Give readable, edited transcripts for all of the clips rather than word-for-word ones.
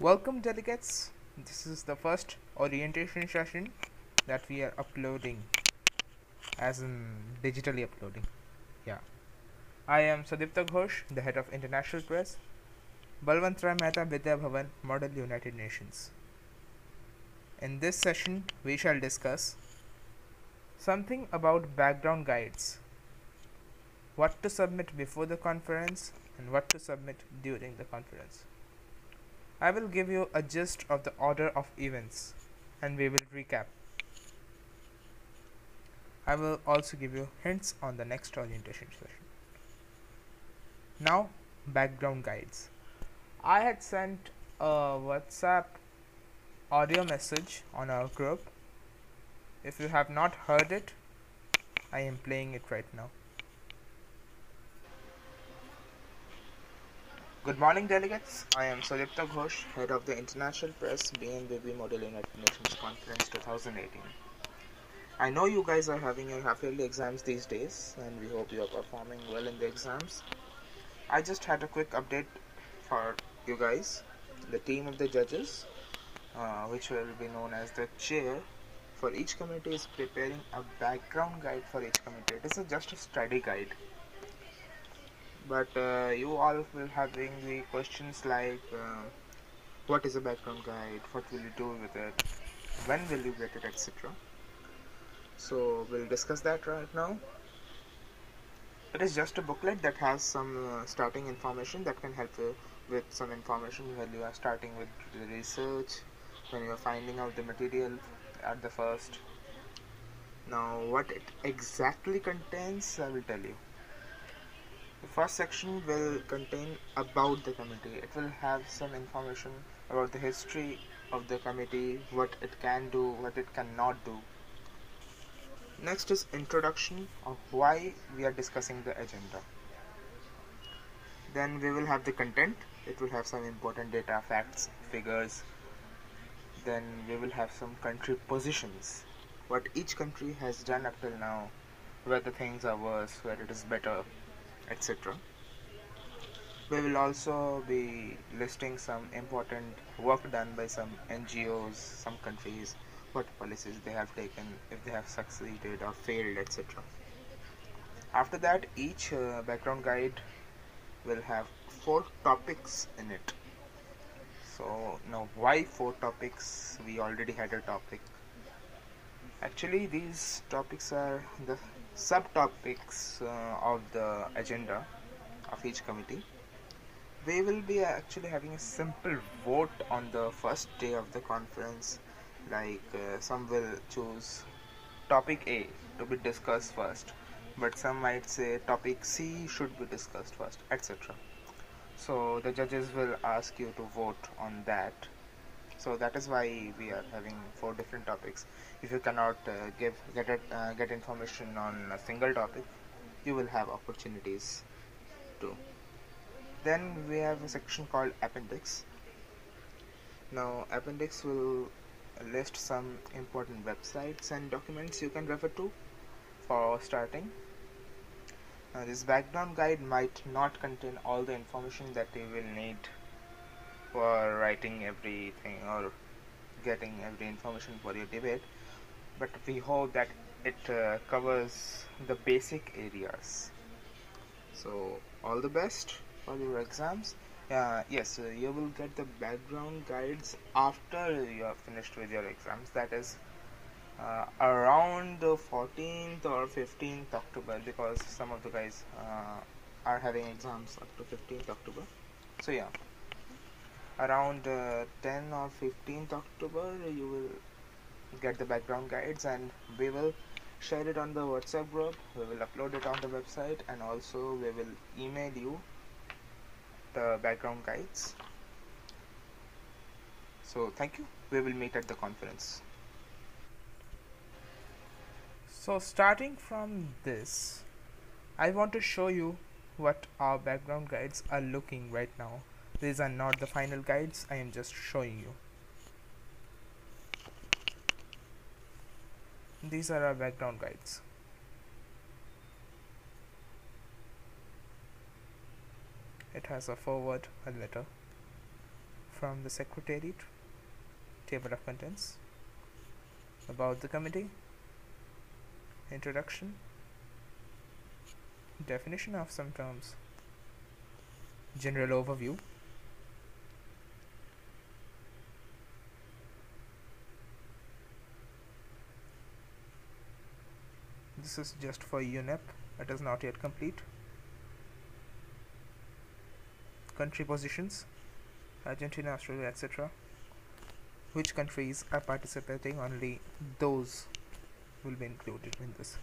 Welcome delegates, this is the first orientation session that we are uploading, as in digitally uploading. Yeah, I am Sudipto Ghosh, the head of International Press, Balwant Rai Mehta Vidya Bhavan, Model United Nations. In this session we shall discuss something about background guides, what to submit before the conference and what to submit during the conference. I will give you a gist of the order of events and we will recap. I will also give you hints on the next orientation session. Now, background guides. I had sent a WhatsApp audio message on our group. If you have not heard it, I am playing it right now. Good morning delegates, I am Sudipto Ghosh, head of the International Press BNBB Model United Nations Conference 2018. I know you guys are having your half-yearly exams these days and we hope you are performing well in the exams. I just had a quick update for you guys. The team of the judges, which will be known as the chair for each committee, is preparing a background guide for each committee. It is just a study guide. But you all will having the questions like what is a background guide, what will you do with it, when will you get it, etc. So we'll discuss that right now. It is just a booklet that has some starting information that can help you with some information when you are starting with the research, when you are finding out the material at the first. Now what it exactly contains, I will tell you. The first section will contain about the committee. It will have some information about the history of the committee, what it can do, what it cannot do. Next is introduction of why we are discussing the agenda. Then we will have the content. It will have some important data, facts, figures. Then we will have some country positions, what each country has done up till now, where the things are worse, where it is better, etc. We will also be listing some important work done by some NGOs, some countries, what policies they have taken, if they have succeeded or failed, etc. After that, each background guide will have 4 topics in it. So now, why 4 topics? We already had a topic. Actually, these topics are the subtopics of the agenda of each committee. We will be actually having a simple vote on the first day of the conference, like some will choose topic A to be discussed first, but some might say topic C should be discussed first, etc. So the judges will ask you to vote on that. So that is why we are having 4 different topics. If you cannot get information on a single topic, you will have opportunities too. Then we have a section called appendix. Now appendix will list some important websites and documents you can refer to for starting. Now this background guide might not contain all the information that you will need for writing everything or getting every information for your debate, but we hope that it covers the basic areas. So all the best for your exams. Yes, you will get the background guides after you are finished with your exams, that is around the 14th or 15th October, because some of the guys are having exams up to 15th October. So yeah, around 10 or 15th October you will get the background guides, and we will share it on the WhatsApp group, we will upload it on the website, and also we will email you the background guides. So thank you, we will meet at the conference. So starting from this, I want to show you what our background guides are looking right now. These are not the final guides, I am just showing you. These are our background guides. It has a foreword, a letter, from the Secretariat, table of contents, about the committee, introduction, definition of some terms, general overview, this is just for UNEP, it is not yet complete, country positions, Argentina, Australia, etc. Which countries are participating, only those will be included in this.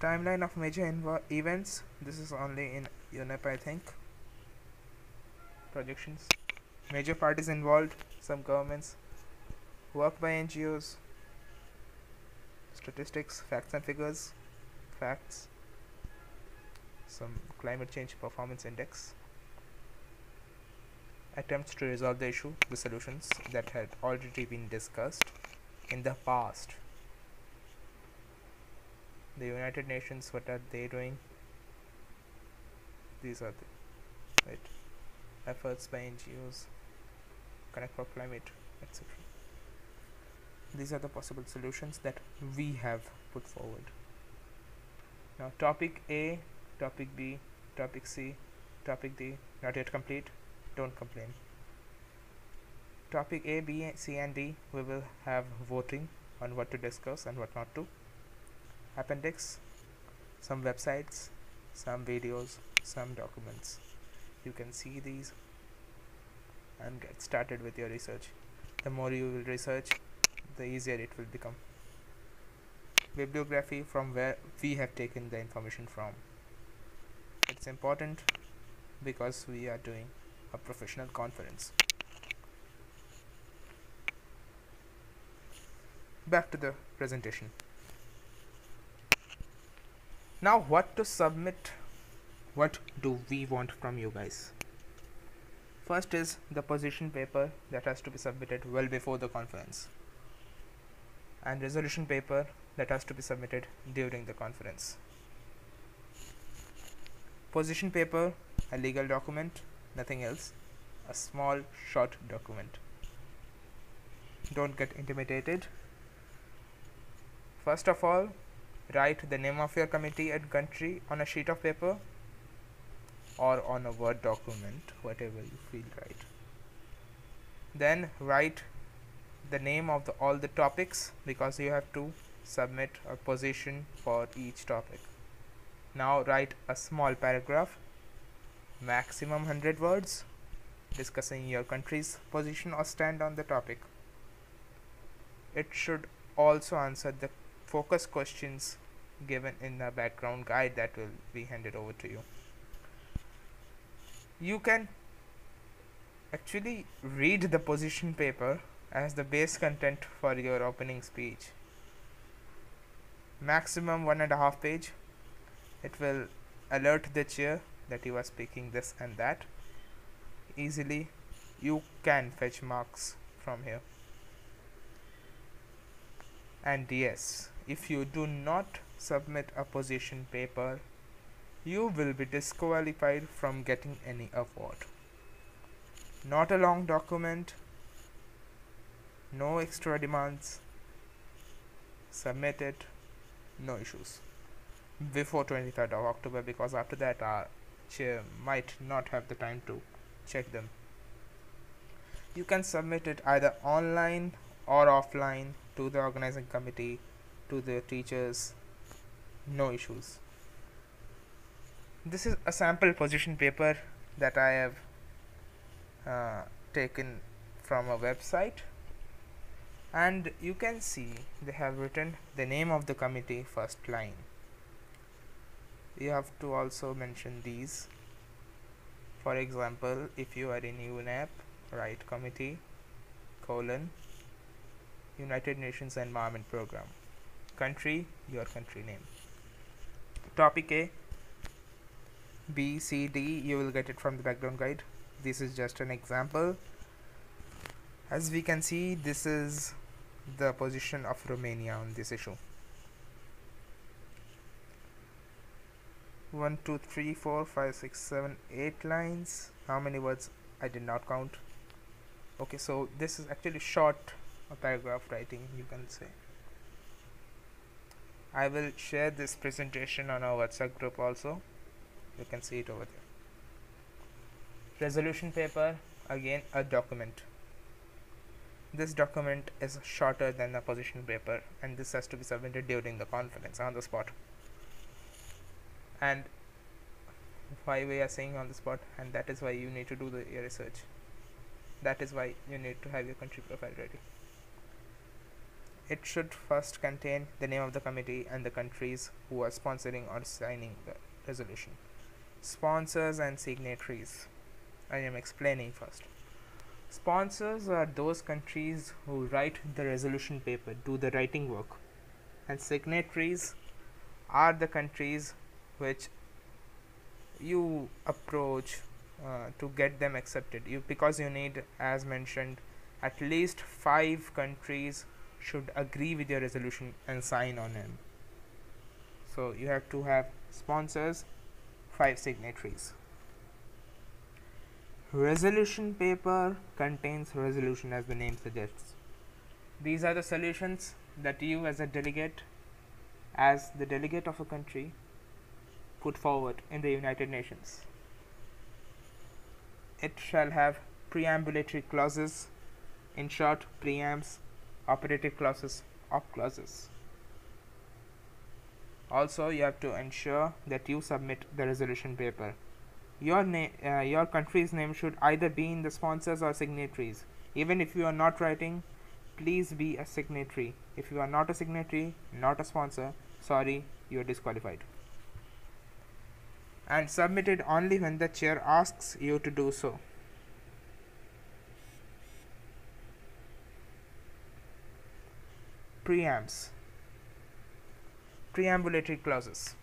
Timeline of major events, this is only in UNEP, I think. Projections, major parties involved, some governments, work by NGOs, statistics, facts and figures, facts, some climate change performance index, attempts to resolve the issue, the solutions that had already been discussed in the past. The United Nations, what are they doing? These are the right efforts by NGOs, Connect for Climate, etc. These are the possible solutions that we have put forward. Now topic A, topic B, topic C, topic D, not yet complete, don't complain. Topic A, B, C and D, we will have voting on what to discuss and what not to. Appendix, some websites, some videos, some documents. You can see these and get started with your research. The more you will research, the easier it will become. Bibliography, from where we have taken the information from. It's important because we are doing a professional conference. Back to the presentation. Now what to submit, what do we want from you guys? First is the position paper that has to be submitted well before the conference, and resolution paper that has to be submitted during the conference. Position paper, a legal document, nothing else, a small short document. Don't get intimidated. First of all, write the name of your committee and country on a sheet of paper or on a Word document, whatever you feel right. Then write the name of all the topics, because you have to submit a position for each topic. Now write a small paragraph, maximum 100 words, discussing your country's position or stand on the topic. It should also answer the focus questions given in the background guide that will be handed over to you. You can actually read the position paper as the base content for your opening speech. Maximum 1.5 pages. It will alert the chair that you are speaking this and that. Easily you can fetch marks from here. And yes, if you do not submit a position paper, you will be disqualified from getting any award. Not a long document, no extra demands, submit it, no issues, before 23rd of October, because after that our chair might not have the time to check them. You can submit it either online or offline to the organizing committee, to the teachers, no issues. This is a sample position paper that I have taken from a website, and you can see they have written the name of the committee first line. You have to also mention these. For example, if you are in UNEP, write committee : United Nations Environment Program. Country, your country name. Topic A, B, C, D, you will get it from the background guide. This is just an example. As we can see, this is the position of Romania on this issue. 1 2 3 4 5 6 7 8 lines. How many words? I did not count. Okay, so this is actually short paragraph writing, you can say. I will share this presentation on our WhatsApp group also. You can see it over there. Resolution paper, again a document. This document is shorter than the position paper, and this has to be submitted during the conference on the spot. And why we are saying on the spot, and that is why you need to do your research. That is why you need to have your country profile ready. It should first contain the name of the committee and the countries who are sponsoring or signing the resolution. Sponsors and signatories. I am explaining first. Sponsors are those countries who write the resolution paper, do the writing work, and signatories are the countries which you approach to get them accepted. Because you need, as mentioned, at least 5 countries should agree with your resolution and sign on it. So you have to have sponsors, 5 signatories. Resolution paper contains resolution, as the name suggests. These are the solutions that you as a delegate, as the delegate of a country, put forward in the United Nations. It shall have preambulatory clauses, in short preamps, operative clauses, op clauses. Also, you have to ensure that you submit the resolution paper. Your country's name should either be in the sponsors or signatories. Even if you are not writing, please be a signatory. If you are not a signatory, not a sponsor, sorry, you are disqualified. And submit it only when the chair asks you to do so. Preamps, preambulatory clauses.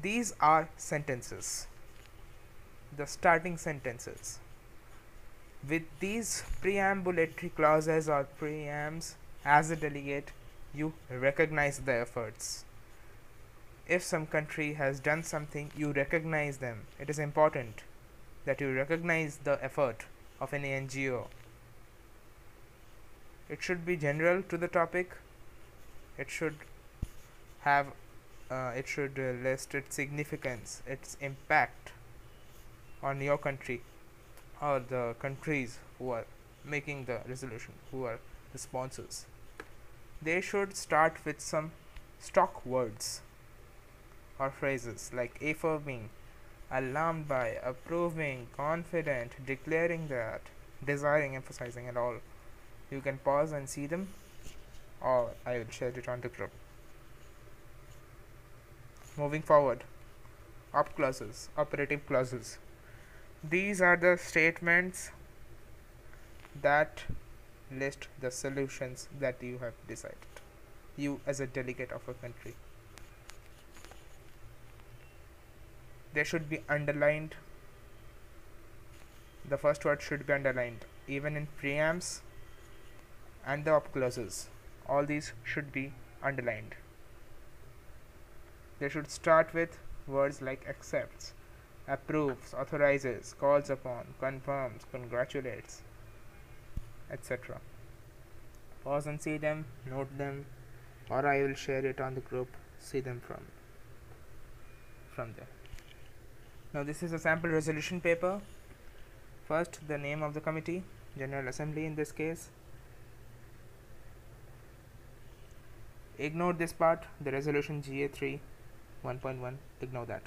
These are sentences, the starting sentences. With these preambulatory clauses or preamps, as a delegate, you recognize the efforts. If some country has done something, you recognize them. It is important that you recognize the effort of any NGO. It should be general to the topic. It should have, list its significance, its impact on your country or the countries who are making the resolution, who are the sponsors. They should start with some stock words or phrases like affirming, alarmed by, approving, confident, declaring that, desiring, emphasizing, and all. You can pause and see them, or I will share it on the group. Moving forward, op clauses, operative clauses. These are the statements that list the solutions that you have decided, you as a delegate of a country. They should be underlined. The first word should be underlined, even in preamps and the op clauses. All these should be underlined. They should start with words like accepts, approves, authorizes, calls upon, confirms, congratulates, etc. Pause and see them, note them, or I will share it on the group. See them from there. Now this is a sample resolution paper. First, the name of the committee, General Assembly in this case. Ignore this part, the resolution GA3 1.1, ignore that.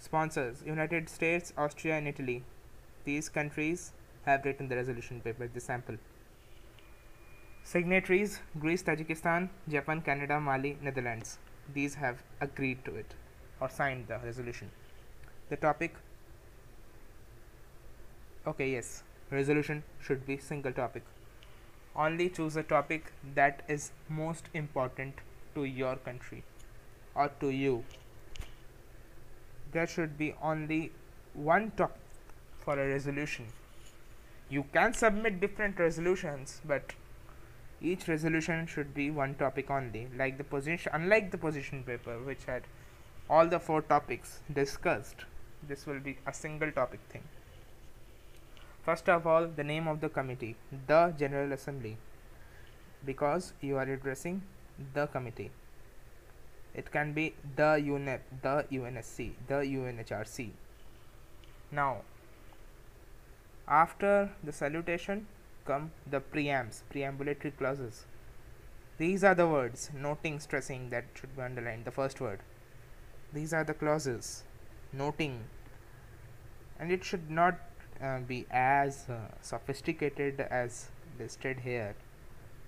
Sponsors, United States, Austria and Italy. These countries have written the resolution paper, the sample. Signatories, Greece, Tajikistan, Japan, Canada, Mali, Netherlands. These have agreed to it or signed the resolution. The topic, okay, yes, resolution should be single topic. Only choose a topic that is most important to your country or to you. There should be only one topic for a resolution. You can submit different resolutions, but Each resolution should be one topic only, like the position, unlike the position paper which had all the 4 topics discussed. This will be a single topic thing. First of all, the name of the committee, the General Assembly, because you are addressing the committee. It can be the UNEP, the UNSC, the UNHRC. Now, after the salutation come the preambles, preambulatory clauses. These are the words, noting, stressing, that should be underlined, the first word. These are the clauses, noting, and it should not be as sophisticated as listed here,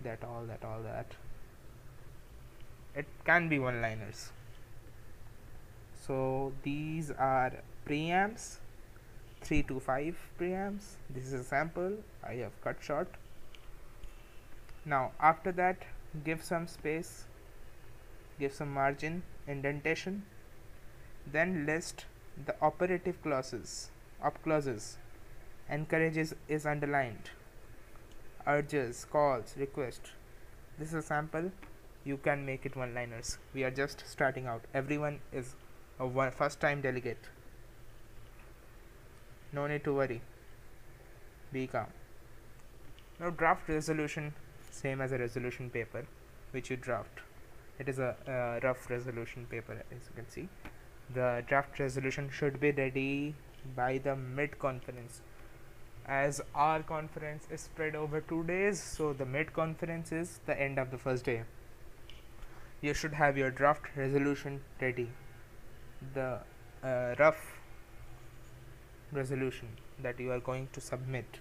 that all that. It can be one-liners. So these are preamps, 3 to 5 preamps. This is a sample I have cut short. Now after that, give some space, give some margin, indentation, then list the operative clauses, clauses. Encourages is underlined, urges, calls, request. This is a sample. You can make it one-liners. We are just starting out. Everyone is a first-time delegate. No need to worry. Be calm. Now draft resolution, same as a resolution paper which you draft. It is a rough resolution paper, as you can see. The draft resolution should be ready by the mid-conference. As our conference is spread over 2 days, so the mid-conference is the end of the first day. You should have your draft resolution ready, the rough resolution that you are going to submit,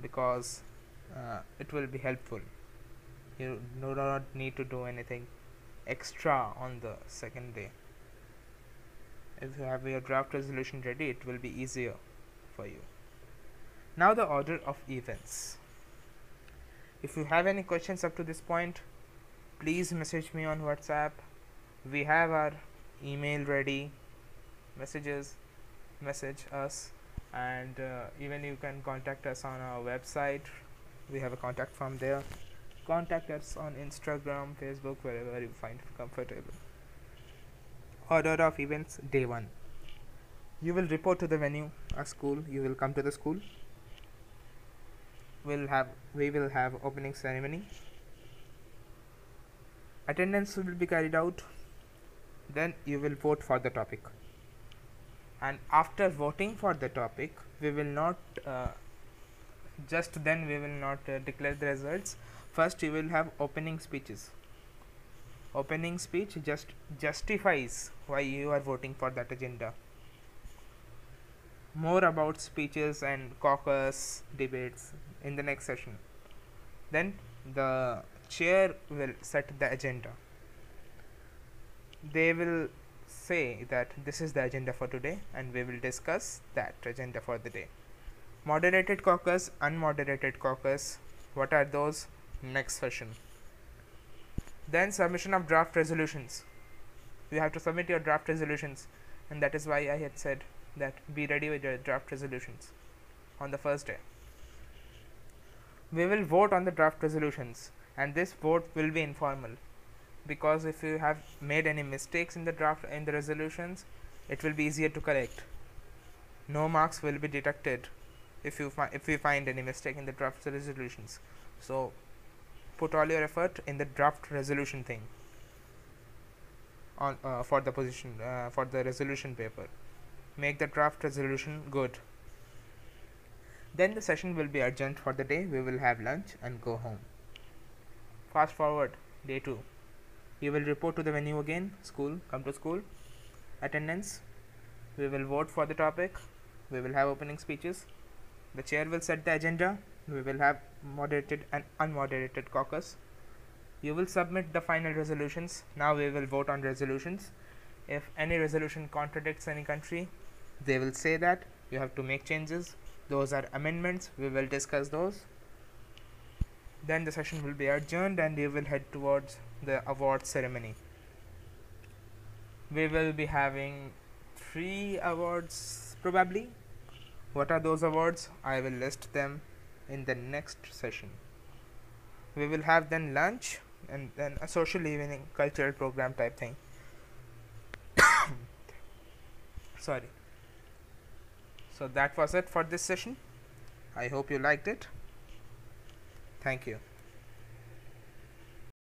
because it will be helpful. You do not need to do anything extra on the second day. If you have your draft resolution ready, it will be easier for you. Now the order of events. If you have any questions up to this point, please message me on WhatsApp. We have our email ready. Message us, and even you can contact us on our website. We have a contact form there. Contact us on Instagram, Facebook, wherever you find comfortable. Order of events, day 1. You will report to the venue, a school. You will come to the school. We will have opening ceremony. Attendance will be carried out. Then you will vote for the topic, and after voting for the topic, we will not declare the results. First you will have opening speeches. Opening speech just justifies why you are voting for that agenda. More about speeches and caucus debates in the next session. Then the chair will set the agenda. They will say that this is the agenda for today, and we will discuss that agenda for the day. Moderated caucus, unmoderated caucus, what are those? Next session. Then submission of draft resolutions. You have to submit your draft resolutions, and that is why I had said that be ready with your draft resolutions on the first day. We will vote on the draft resolutions, and this vote will be informal, because if you have made any mistakes in the draft, in the resolutions, it will be easier to correct. No marks will be deducted if you find any mistake in the draft resolutions. So put all your effort in the draft resolution thing on for the resolution paper. Make the draft resolution good. Then the session will be adjourned for the day. We will have lunch and go home. Fast forward, day 2. You will report to the venue again, school, come to school, attendance, we will vote for the topic, we will have opening speeches, the chair will set the agenda, we will have moderated and unmoderated caucus, you will submit the final resolutions. Now we will vote on resolutions. If any resolution contradicts any country, they will say that you have to make changes, those are amendments, we will discuss those. Then the session will be adjourned, and you will head towards the award ceremony. We will be having 3 awards probably. What are those awards? I will list them in the next session. We will have then lunch and then a social evening cultural program type thing. Sorry. So that was it for this session. I hope you liked it. Thank you.